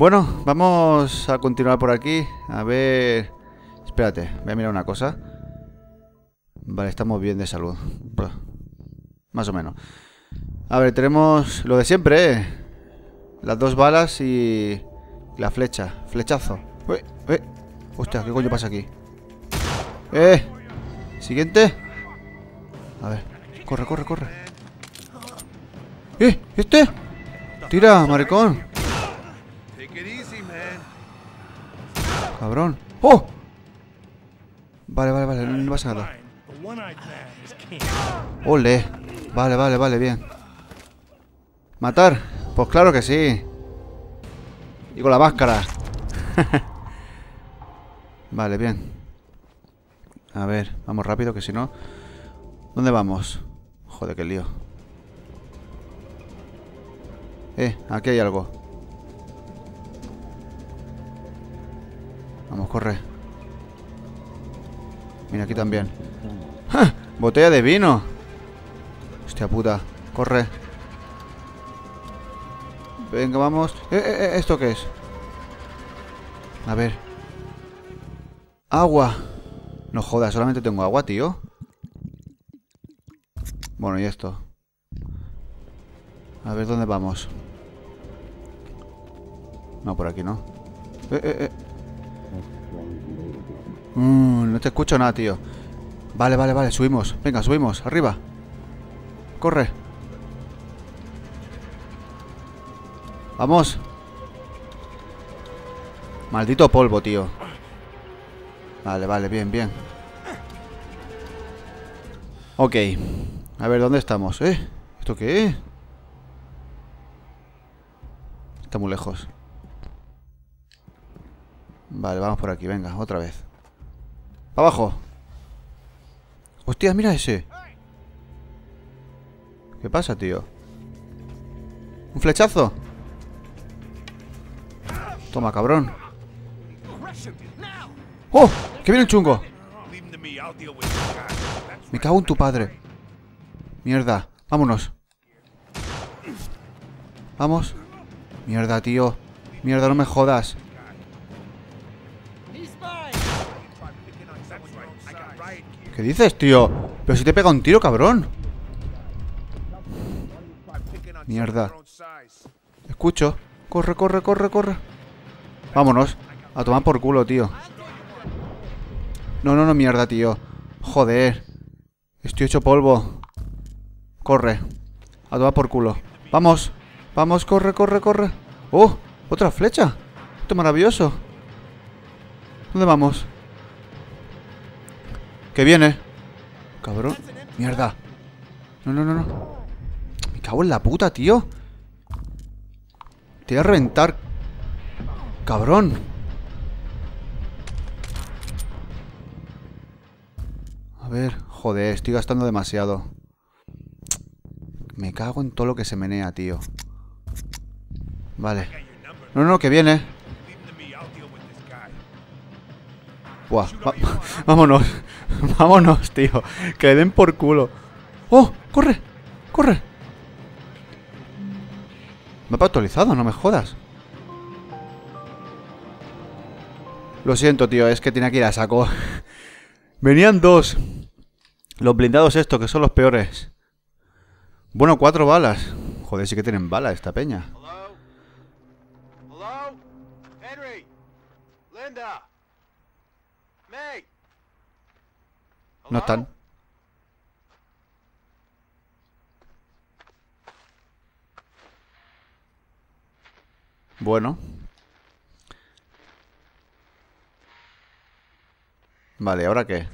Bueno, vamos a continuar por aquí. A ver... Espérate, voy a mirar una cosa. Vale, estamos bien de salud. Más o menos. A ver, tenemos lo de siempre, ¿eh? Las dos balas y... la flecha. Flechazo. Uy, uy. Hostia, ¿qué coño pasa aquí? Siguiente. A ver. Corre, corre, corre. ¿Este? Tira, maricón. Cabrón. ¡Oh! Vale, vale, vale. No pasa nada. ¡Ole! Vale, vale, vale. Bien. ¿Matar? Pues claro que sí. Y con la máscara. Vale, bien. A ver, vamos rápido que si no... ¿Dónde vamos? Joder, qué lío. Aquí hay algo. Vamos, corre. Mira, aquí también. ¡Ja! ¡Botella de vino! Hostia puta, corre. Venga, vamos. ¿Esto qué es? A ver. Agua. No jodas, solamente tengo agua, tío. Bueno, y esto. A ver dónde vamos. No, por aquí no. No te escucho nada, tío. Vale, vale, vale, subimos. Venga, subimos, arriba. Corre. Vamos. Maldito polvo, tío. Vale, vale, bien, bien. Ok. A ver, ¿dónde estamos? ¿Esto qué es? Está muy lejos. Vale, vamos por aquí, venga, otra vez. ¡Para abajo! ¡Hostia, mira ese! ¿Qué pasa, tío? ¿Un flechazo? Toma, cabrón. ¡Oh! ¡Que viene el chungo! Me cago en tu padre. Mierda, vámonos. Vamos. Mierda, tío. Mierda, no me jodas. ¿Qué dices, tío? Pero si te pega un tiro, cabrón. Mierda. Escucho. Corre, corre, corre, corre. Vámonos. A tomar por culo, tío. No, no, no, mierda, tío. Joder. Estoy hecho polvo. Corre. A tomar por culo. Vamos. Vamos, corre, corre, corre. ¡Oh! ¡Otra flecha! ¡Esto es maravilloso! ¿Dónde vamos? ¡Que viene! ¡Cabrón! ¡Mierda! No, no, no, no. Me cago en la puta, tío. Te voy a reventar. ¡Cabrón! A ver, joder, estoy gastando demasiado. Me cago en todo lo que se menea, tío. Vale. No, no, que viene. Buah, vámonos. Vámonos, tío. Que le den por culo. ¡Oh! ¡Corre! ¡Corre! Mapa actualizado, no me jodas. Lo siento, tío. Es que tenía que ir a saco. Venían dos. Los blindados estos, que son los peores. Bueno, 4 balas. Joder, sí que tienen balas esta peña. No están. Bueno. Vale, ¿ahora qué?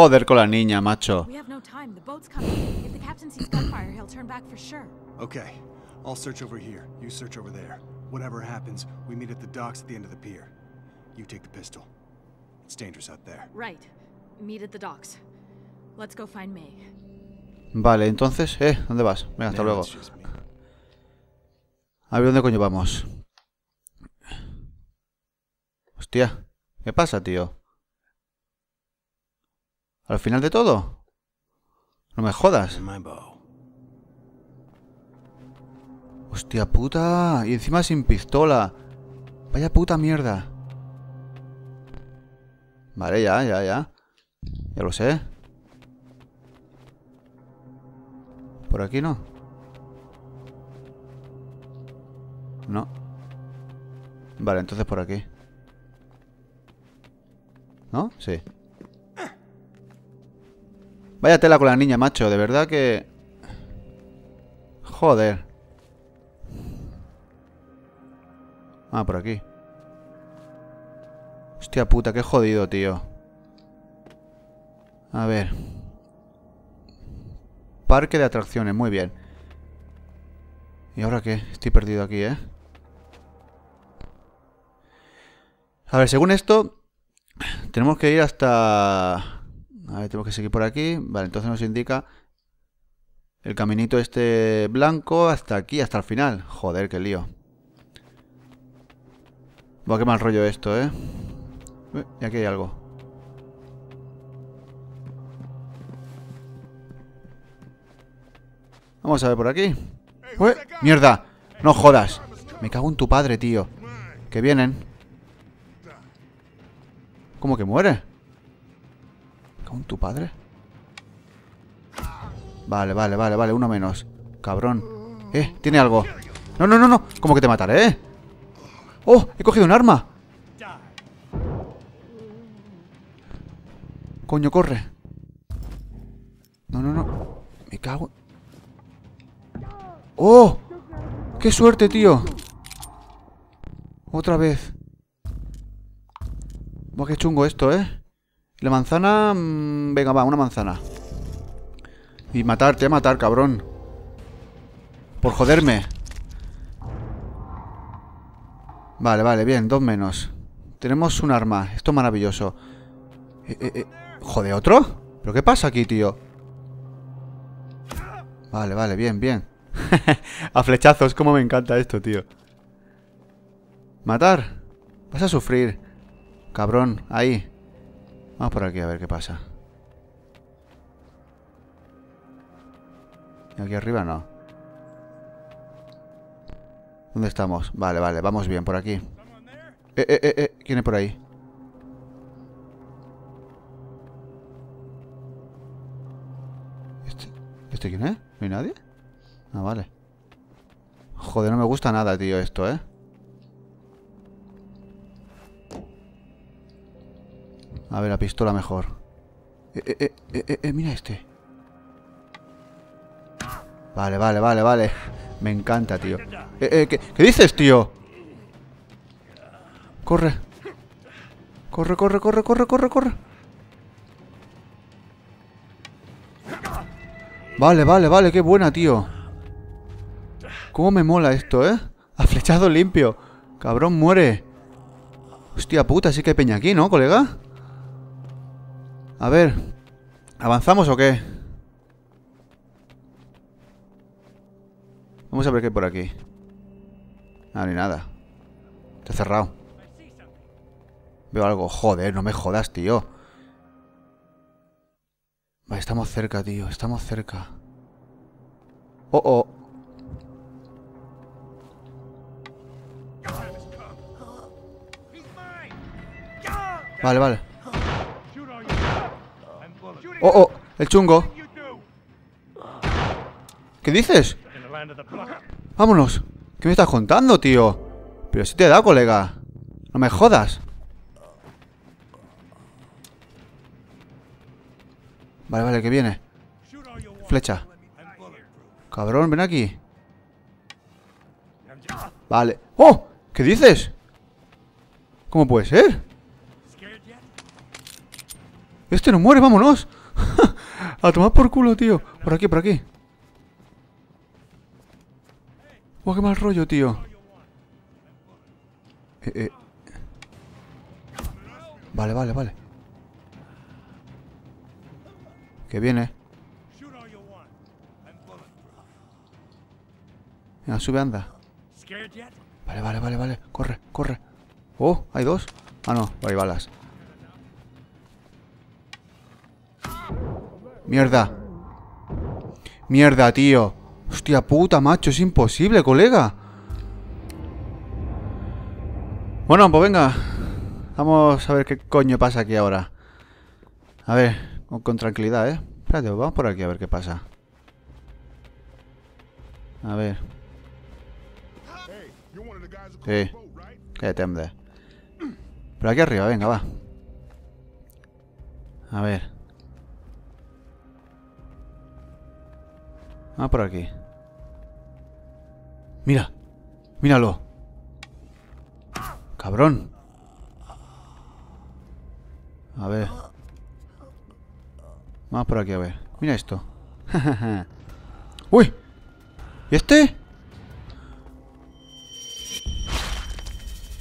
Joder con la niña, macho. Whatever happens, we meet at the docks at the end of the pier. You take the pistol. It's dangerous out there. Right. Meet at the docks. Let's go find May. Vale, entonces, ¿dónde vas? Venga, hasta luego. A ver, ¿dónde coño vamos? Hostia, ¿qué pasa, tío? ¿Al final de todo? No me jodas. Hostia puta, y encima sin pistola. Vaya puta mierda. Vale, ya. Ya lo sé. Por aquí no. No. Vale, entonces por aquí. ¿No? Sí. Vaya tela con la niña, macho. De verdad que... Joder. Ah, por aquí. Hostia puta, qué jodido, tío. A ver. Parque de atracciones, muy bien. ¿Y ahora qué? Estoy perdido aquí, ¿eh? A ver, según esto, tenemos que ir hasta... A ver, tenemos que seguir por aquí. Vale, entonces nos indica el caminito este blanco hasta aquí, hasta el final. Joder, qué lío. Va, qué mal rollo esto, ¿eh? Uy, y aquí hay algo. Vamos a ver por aquí. Uy, ¡mierda! ¡No jodas! Me cago en tu padre, tío. Que vienen. ¿Cómo que muere? ¿Con tu padre? Vale, uno menos. Cabrón. Tiene algo. No. ¿Cómo que te mataré, eh? ¡Oh! He cogido un arma. Coño, corre. No. Me cago. ¡Oh! ¡Qué suerte, tío! Otra vez. Buah, qué chungo esto, eh. La manzana... Venga, va, una manzana. Y matar, te voy a matar, cabrón. Por joderme. Vale, bien, dos menos. Tenemos un arma, esto es maravilloso. Joder, ¿otro? ¿Pero qué pasa aquí, tío? Vale, bien. A flechazos, como me encanta esto, tío. Matar. Vas a sufrir. Cabrón, ahí. Vamos por aquí a ver qué pasa. Y aquí arriba no. ¿Dónde estamos? Vale, vamos bien, por aquí. ¿Quién es por ahí? ¿Este quién es? ¿No hay nadie? Ah, vale. Joder, no me gusta nada, tío, esto, ¿eh? A ver, la pistola mejor. Mira este. Vale. Me encanta, tío. ¿Qué dices, tío? Corre. Corre. Vale, qué buena, tío. Cómo me mola esto, ¿eh? A flechado limpio. Cabrón, muere. Hostia puta, sí que hay peña aquí, ¿no, colega? A ver, ¿avanzamos o qué? Vamos a ver qué hay por aquí. Ah, ni nada. Está cerrado. Veo algo. Joder, no me jodas, tío. Vale, estamos cerca, tío. Estamos cerca. Oh. Vale. Oh, el chungo. ¿Qué dices? Vámonos. ¿Qué me estás contando, tío? Pero si te he dado, colega. No me jodas. Vale, que viene. Flecha. Cabrón, ven aquí. Vale. ¡Oh! ¿Qué dices? ¿Cómo puede ser? Este no muere, vámonos. A tomar por culo, tío. Por aquí. Uy, qué mal rollo, tío. Vale, vale, vale. Que viene. Venga, sube, anda. Vale, vale, vale, vale. Corre, corre. Oh, ¿hay dos? Ah, no, hay balas. Mierda. Mierda, tío. Hostia puta, macho, es imposible, colega. Bueno, pues venga. Vamos a ver qué coño pasa aquí ahora. A ver, con tranquilidad, ¿eh? Espérate, vamos por aquí a ver qué pasa. A ver. Sí. Que temble. Pero aquí arriba, venga, va. A ver. Ah, por aquí. Mira. Míralo. Cabrón. A ver. Vamos por aquí, a ver. Mira esto. ¡Uy! ¿Y este?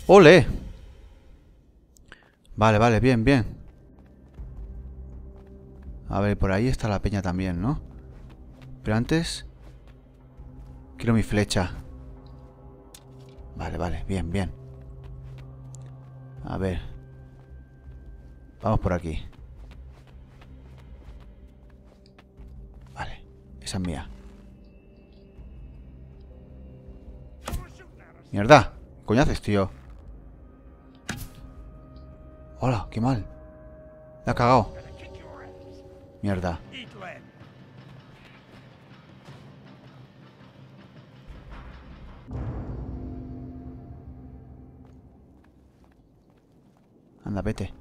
¡Ole! Vale, vale, bien, bien. A ver, por ahí está la peña también, ¿no? Pero antes... quiero mi flecha. Vale, vale, bien, bien. A ver. Vamos por aquí. Vale, esa es mía. ¡Mierda! ¿Qué coño haces, tío? Hola, qué mal. La ha cagado. Mierda. Anda, vete.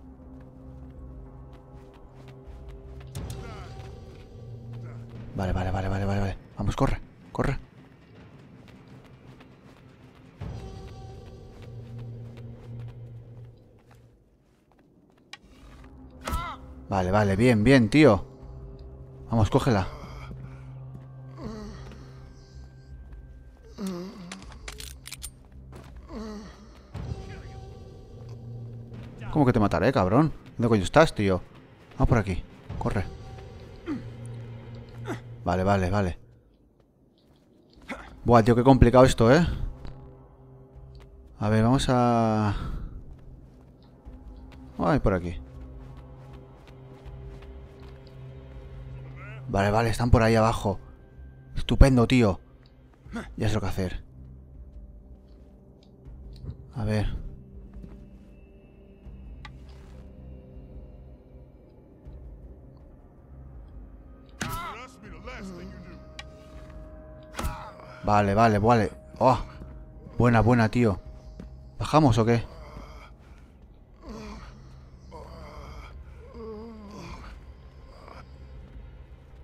Vale, vale, vale, vale, vale, vale. Vamos, corre, corre. Vale, vale, bien, bien, tío. Vamos, cógela. ¿Cómo que te mataré, cabrón? ¿Dónde coño estás, tío? Vamos por aquí, corre. Vale, vale, vale. Buah, tío, qué complicado esto, ¿eh? A ver, vamos a... ay, por aquí. Vale, vale, están por ahí abajo. Estupendo, tío. Ya sé lo que hacer. A ver. Vale, vale, vale. Oh, buena, buena, tío. ¿Bajamos o qué?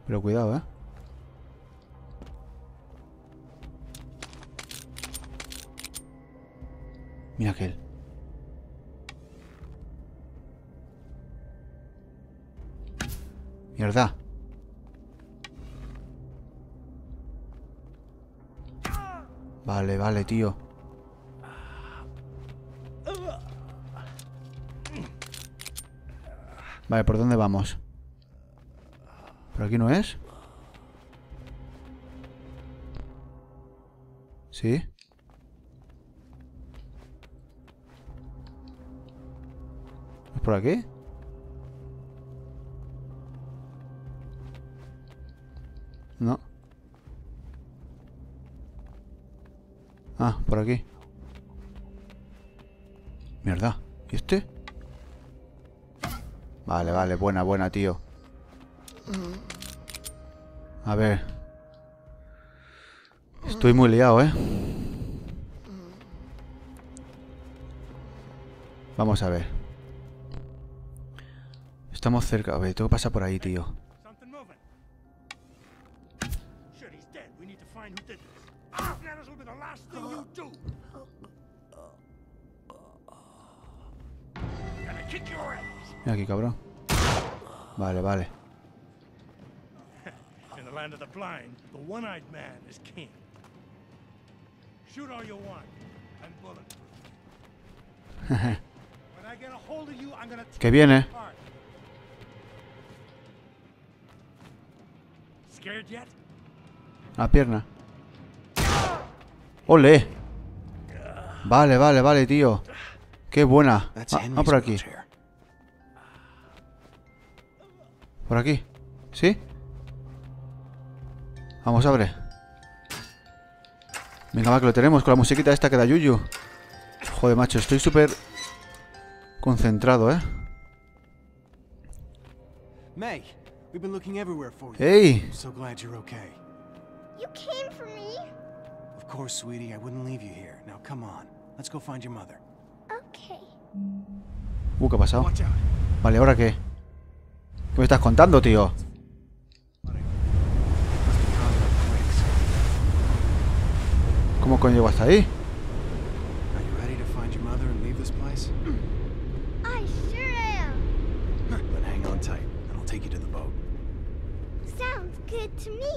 Pero cuidado, ¿eh? Mira aquel. Mierda. Vale, vale, tío. Vale, ¿por dónde vamos? ¿Por aquí no es? ¿Sí? ¿Es por aquí? No. Ah, por aquí. Mierda. ¿Y este? Vale, vale, buena, buena, tío. A ver. Estoy muy liado, ¿eh? Vamos a ver. Estamos cerca. A ver, tengo que pasar por ahí, tío. Mira aquí, cabrón. Vale, vale. Land of the blind, the one-eyed man is king. Shoot all you want, I'm bulletproof. Que viene. La pierna. ¡Ole! Vale, vale, vale, tío. ¡Qué buena! Ah, por aquí. Por aquí. ¿Sí? Vamos, abre. Venga, va, que lo tenemos con la musiquita esta que da yuyu. Joder, macho, estoy súper concentrado, ¿eh? ¡Ey! ¿Qué ha pasado? Vale, ¿ahora qué? ¿Qué me estás contando, tío? ¿Cómo coño llego hasta ahí?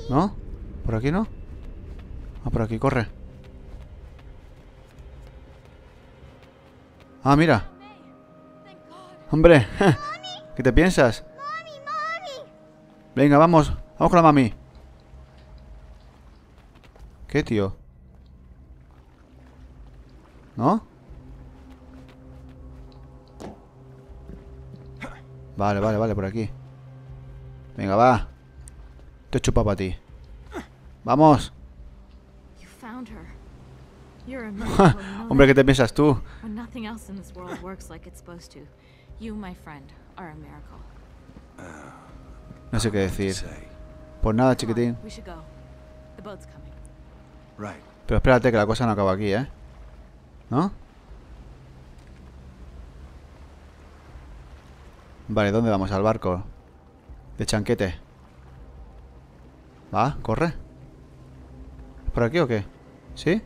¿No? ¿Por aquí no? Ah, por aquí, corre. Ah, mira. Hombre, ¿qué te piensas? Venga, vamos. Vamos con la mami. ¿Qué, tío? ¿No? Vale, vale, vale, por aquí. Venga, va. Te chupa para ti. Vamos. Hombre, ¿qué te piensas tú? No sé qué decir. Pues nada, chiquitín. Pero espérate, que la cosa no acaba aquí, ¿eh? ¿No? Vale, ¿dónde vamos? Al barco. De chanquete. Va, corre. ¿Es por aquí o qué? ¿Sí?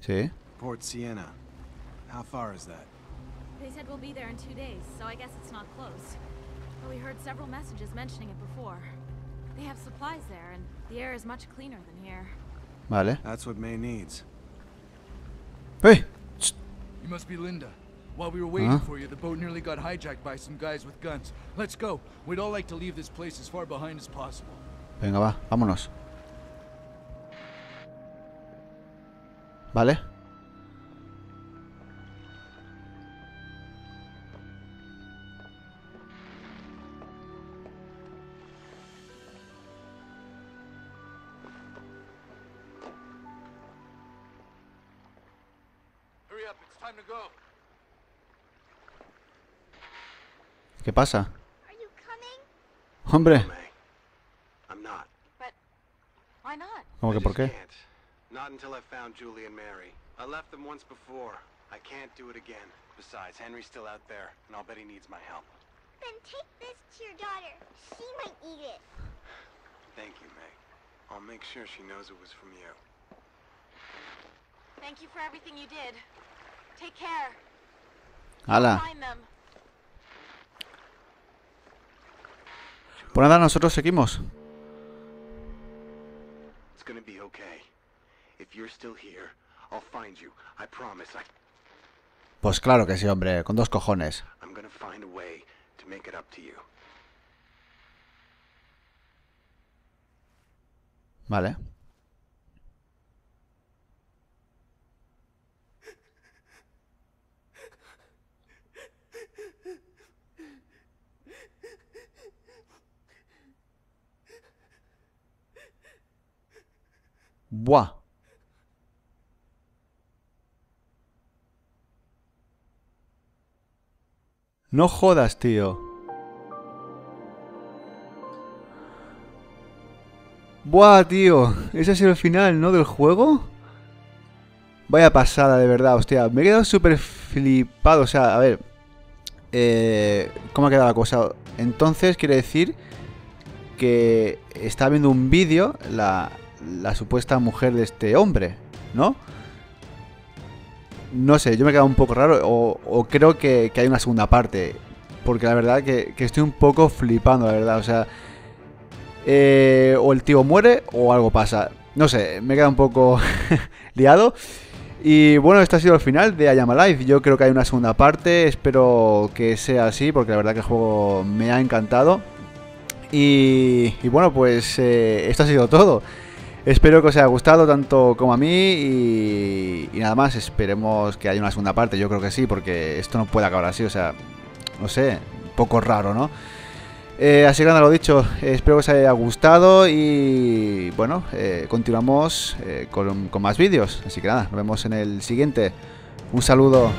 Sí. Port Siena. How far is that? They said we'll be there in 2 days, so I guess it's not close. But we heard several messages mentioning it before. They have supplies there, and the air is much cleaner than here. Vale. That's what May needs. Hey. You must be Linda. While we were waiting for you, the boat nearly got hijacked by some guys with guns. Let's go. We'd all like to leave this place as far behind as possible. Venga, va, vámonos. Vale. ¿Qué pasa? Hombre. ¿Cómo que por qué? Hala. Por nada, nosotros seguimos. Pues claro que sí, hombre, con dos cojones. Vale. Buah. No jodas, tío. Buah, tío. Ese ha sido el final, ¿no? Del juego. Vaya pasada, de verdad, hostia. Me he quedado súper flipado. O sea, a ver. ¿Cómo ha quedado la cosa? Entonces, quiere decir que está viendo un vídeo la supuesta mujer de este hombre, ¿no? No sé, yo me he quedado un poco raro, o creo que hay una segunda parte, porque la verdad que estoy un poco flipando, la verdad, o sea, o el tío muere o algo pasa. No sé, me he quedado un poco liado. Y bueno, este ha sido el final de I Am Alive. Yo creo que hay una segunda parte, espero que sea así, porque la verdad que el juego me ha encantado. Y bueno, pues esto ha sido todo. Espero que os haya gustado tanto como a mí y nada más, esperemos que haya una segunda parte, yo creo que sí, porque esto no puede acabar así, o sea, no sé, un poco raro, ¿no? Así que nada, lo dicho, espero que os haya gustado y bueno, continuamos con más vídeos, así que nada, nos vemos en el siguiente. Un saludo.